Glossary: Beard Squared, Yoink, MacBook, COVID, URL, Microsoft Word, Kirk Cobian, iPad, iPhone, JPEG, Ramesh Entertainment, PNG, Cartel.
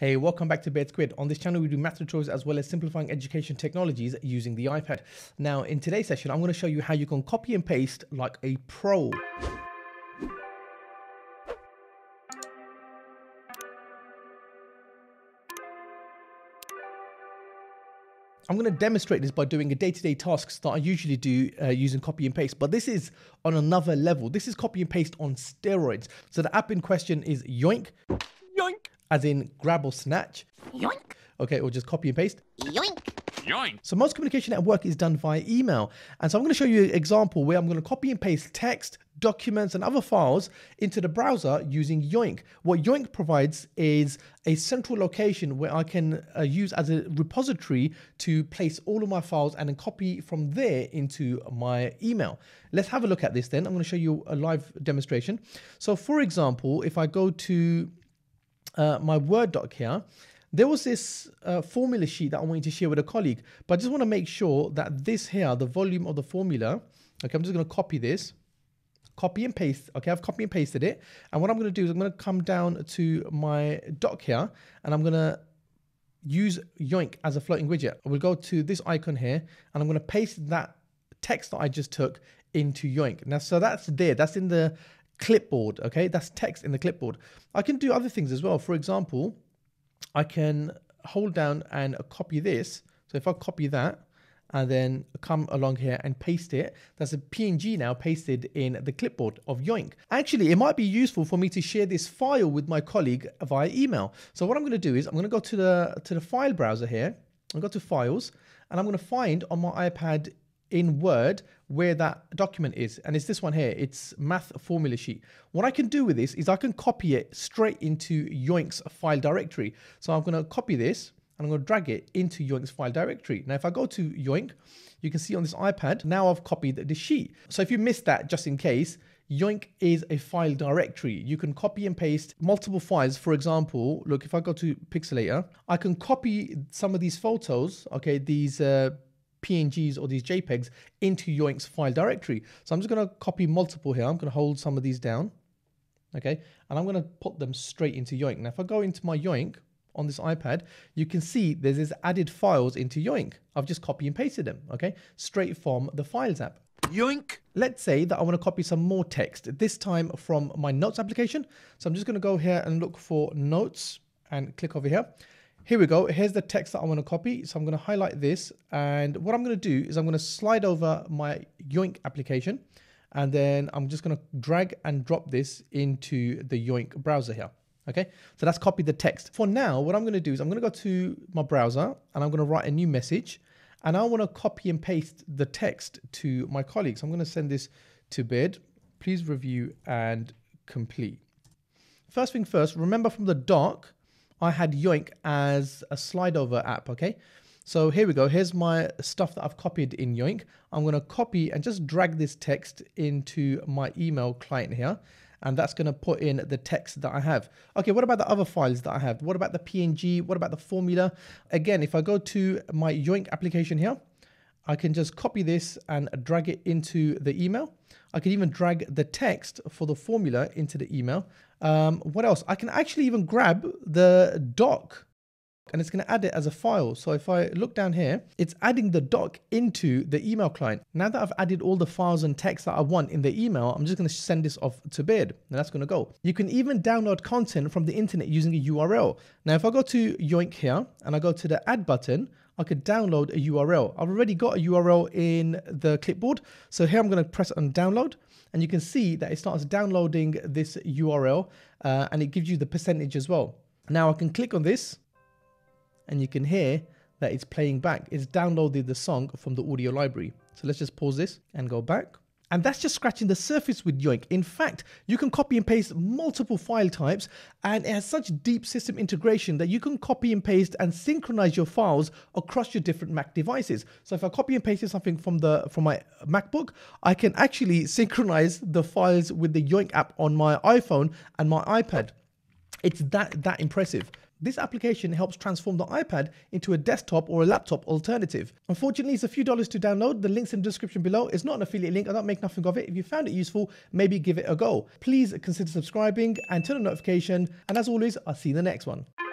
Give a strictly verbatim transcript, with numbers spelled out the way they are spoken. Hey, welcome back to Beard Squared. On this channel, we do math tutorials as well as simplifying education technologies using the iPad. Now, in today's session, I'm going to show you how you can copy and paste like a pro. I'm going to demonstrate this by doing a day-to-day tasks that I usually do uh, using copy and paste, but this is on another level. This is copy and paste on steroids. So the app in question is Yoink. Yoink. As in grab or snatch. Yoink. Okay, or just copy and paste. Yoink. Yoink. So most communication at work is done via email. And so I'm going to show you an example where I'm going to copy and paste text, documents, and other files into the browser using Yoink. What Yoink provides is a central location where I can uh, use as a repository to place all of my files and then copy from there into my email. Let's have a look at this then. I'm going to show you a live demonstration. So for example, if I go to Uh, my Word doc here, there was this uh, formula sheet that I wanted to share with a colleague, but I just want to make sure that this here, the volume of the formula, okay, I'm just going to copy this, copy and paste, okay, I've copy and pasted it, and what I'm going to do is I'm going to come down to my doc here, and I'm going to use Yoink as a floating widget. I will go to this icon here, and I'm going to paste that text that I just took into Yoink. Now, so that's there, that's in the clipboard, okay, that's text in the clipboard. I can do other things as well. For example, I can hold down and copy this. So if I copy that and then come along here and paste it, that's a P N G now pasted in the clipboard of Yoink. Actually, it might be useful for me to share this file with my colleague via email. So what I'm going to do is I'm going to go to the to the file browser here. I'll go to files and I'm going to find on my iPad in Word where that document is, and it's this one here, it's math formula sheet. What I can do with this is I can copy it straight into Yoink's file directory. So I'm going to copy this and I'm going to drag it into Yoink's file directory. Now if I go to Yoink, you can see on this iPad, now I've copied the sheet. So if you missed that, just in case, Yoink is a file directory. You can copy and paste multiple files. For example, look, if I go to Pixelator, I can copy some of these photos, okay, these uh, P N Gs or these JPEGs into Yoink's file directory. So I'm just going to copy multiple here. I'm going to hold some of these down, okay, and I'm going to put them straight into Yoink. Now if I go into my Yoink on this iPad, you can see there's this added files into Yoink. I've just copy and pasted them, okay, straight from the Files app. Yoink. Let's say that I want to copy some more text, this time from my Notes application. So I'm just going to go here and look for Notes and click over here. Here we go, here's the text that I want to copy. So I'm going to highlight this, and what I'm going to do is I'm going to slide over my Yoink application, and then I'm just going to drag and drop this into the Yoink browser here. Okay, so that's copied the text. For now, what I'm going to do is I'm going to go to my browser and I'm going to write a new message, and I want to copy and paste the text to my colleagues. I'm going to send this to Beard. Please review and complete. First thing first, remember from the doc, I had Yoink as a slide over app, okay? So here we go, here's my stuff that I've copied in Yoink. I'm gonna copy and just drag this text into my email client here, and that's gonna put in the text that I have. Okay, what about the other files that I have? What about the P N G? What about the formula? Again, if I go to my Yoink application here, I can just copy this and drag it into the email. I can even drag the text for the formula into the email. Um, what else? I can actually even grab the doc and it's going to add it as a file. So if I look down here, it's adding the doc into the email client. Now that I've added all the files and text that I want in the email, I'm just going to send this off to Beard, and that's going to go. You can even download content from the internet using a U R L. Now, if I go to Yoink here and I go to the add button, I could download a U R L. I've already got a U R L in the clipboard. So here I'm going to press on download, and you can see that it starts downloading this U R L uh, and it gives you the percentage as well. Now I can click on this and you can hear that it's playing back. It's downloaded the song from the audio library. So let's just pause this and go back. And that's just scratching the surface with Yoink. In fact, you can copy and paste multiple file types, and it has such deep system integration that you can copy and paste and synchronize your files across your different Mac devices. So if I copy and paste something from the from my MacBook, I can actually synchronize the files with the Yoink app on my iPhone and my iPad. It's that that impressive. This application helps transform the iPad into a desktop or a laptop alternative. Unfortunately, it's a few dollars to download. The link's in the description below. It's not an affiliate link. I don't make nothing of it. If you found it useful, maybe give it a go. Please consider subscribing and turn on notification. And as always, I'll see you in the next one.